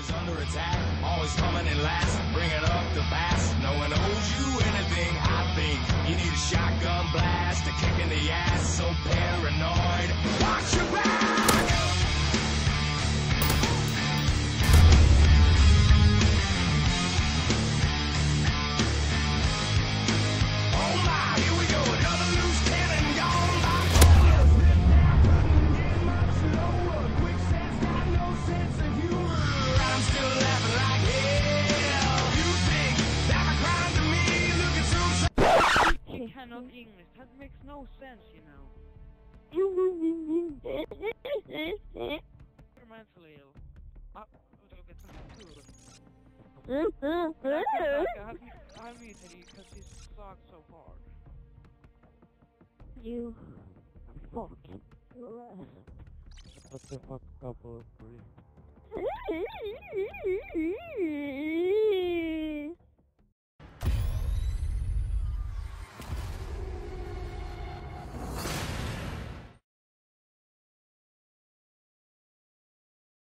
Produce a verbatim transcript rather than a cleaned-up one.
Always under attack, always coming in last, bringing up the past. No one owes you anything, I think. You need a shotgun blast, a kick in the ass, so paranoid. Watch your back! Not English. That makes no sense, you know. You're mentally ill. I will get some food. I'm eating because he sucks so hard. You fucking. What the fuck, couple of three.